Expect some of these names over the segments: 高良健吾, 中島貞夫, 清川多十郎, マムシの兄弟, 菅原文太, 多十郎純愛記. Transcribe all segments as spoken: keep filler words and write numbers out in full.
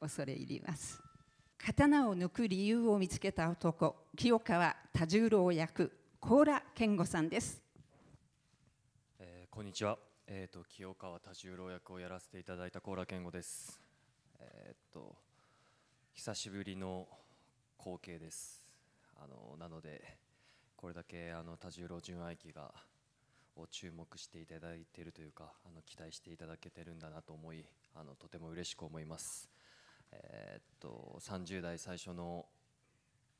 恐れ入ります。刀を抜く理由を見つけた男、清川多十郎役、高良健吾さんです。えー、こんにちは、えーと、清川多十郎役をやらせていただいた高良健吾です。えーと、久しぶりの光景です。あのなのでこれだけあの多十郎純愛機がを注目していただいているというか、あの期待していただけてるんだなと思い、あのとても嬉しく思います。えー、っとさんじゅう代最初の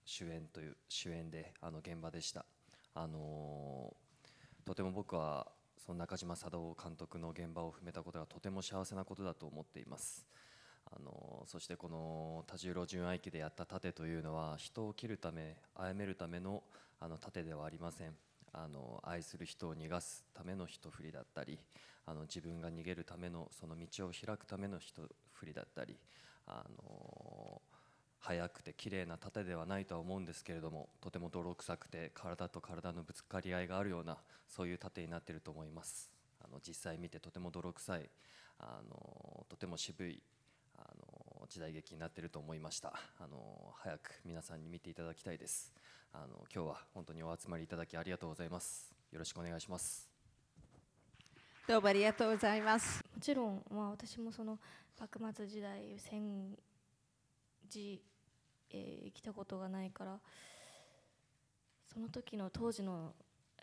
主演という主演であの現場でした。あのー、とても僕はその中島貞夫監督の現場を踏めたことがとても幸せなことだと思っています。あのー、そしてこの多十郎純愛記でやった盾というのは、人を切るため、殺めるためのあの盾ではありません。あの愛する人を逃がすための一振りだったり、あの自分が逃げるためのその道を開くための一振りだったり、あの速くて綺麗な盾ではないとは思うんですけれども、とても泥臭くて体と体のぶつかり合いがあるような、そういう盾になっていると思います。あの実際見てとても泥臭い、あのとても渋いあの時代劇になっていると思いました。あの早く皆さんに見ていただきたいです。あの今日は本当にお集まりいただきありがとうございます。よろしくお願いします。どうもありがとうございます。もちろん、まあ、私もその幕末時代、戦時、えー、生きたことがないから、その時の当時の、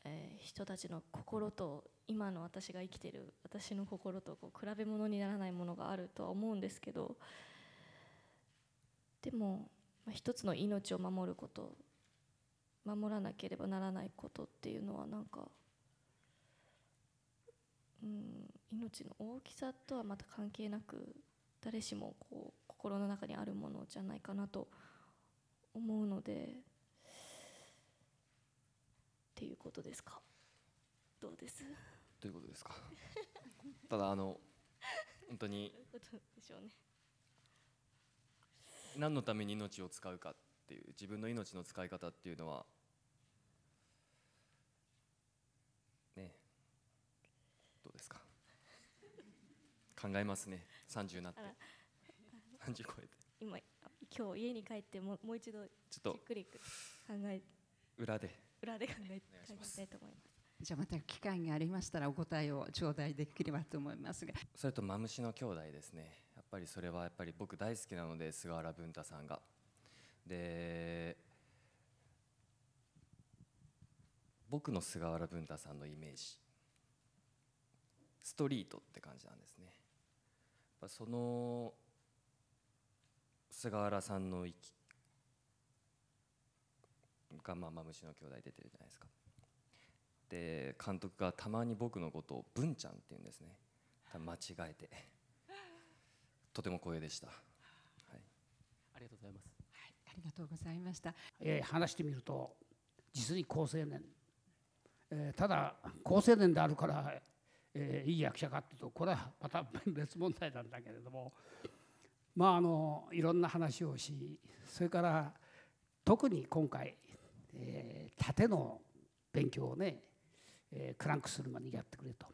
えー、人たちの心と今の私が生きてる私の心とこう比べ物にならないものがあるとは思うんですけど、でも、まあ、一つの命を守ること、守らなければならないことっていうのは、なんか、うん、命の大きさとはまた関係なく、誰しもこう心の中にあるものじゃないかなと思うので、っていうことですか。どうです。ということですか。ただあの本当に何のために命を使うか。っていう自分の命の使い方っていうのはね、どうですか。考えますね。さんじゅうなって、さんじゅう超えて、今今日家に帰ってももう一度じっくり考え、裏で裏で考えたいと思います。じゃあまた機会がありましたらお答えを頂戴できればと思いますが、それとマムシの兄弟ですね。やっぱりそれはやっぱり僕大好きなので、菅原文太さんが。で僕の菅原文太さんのイメージ、ストリートって感じなんですね。その菅原さんの息が、まあ、マムシの兄弟出てるじゃないですか。で監督がたまに僕のことを文ちゃんって言うんですね、間違えて。とても光栄でした、はい、ありがとうございます。ありがとうございました。えー、話してみると実に好青年、えー、ただ好青年であるから、えー、いい役者かっていうと、これはまた別問題なんだけれども、まああのいろんな話をし、それから特に今回、えー、盾の勉強をね、えー、クランクするまでにやってくれと、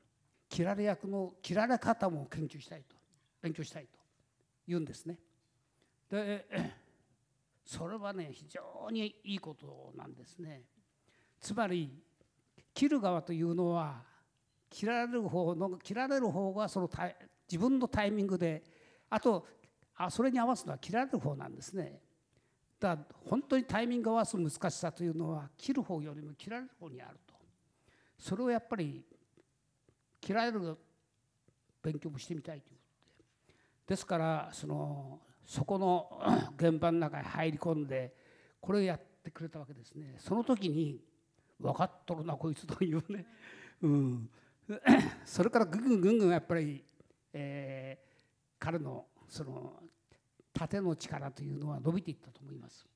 斬られ役の斬られ方も研究したいと勉強したいと言うんですね。でそれはね、非常にいいことなんですね。つまり切る側というのは、切られる方の切られる方がその自分のタイミングで、あとあそれに合わすのは切られる方なんですね。だから本当にタイミングを合わす難しさというのは、切る方よりも切られる方にあると。それをやっぱり切られる勉強もしてみたいということで、ですからそのそこの現場の中に入り込んでこれをやってくれたわけですね。その時に分かっとるなこいつというね、うん、それからぐんぐんぐんぐんやっぱり、えー、彼のその盾の力というのは伸びていったと思います。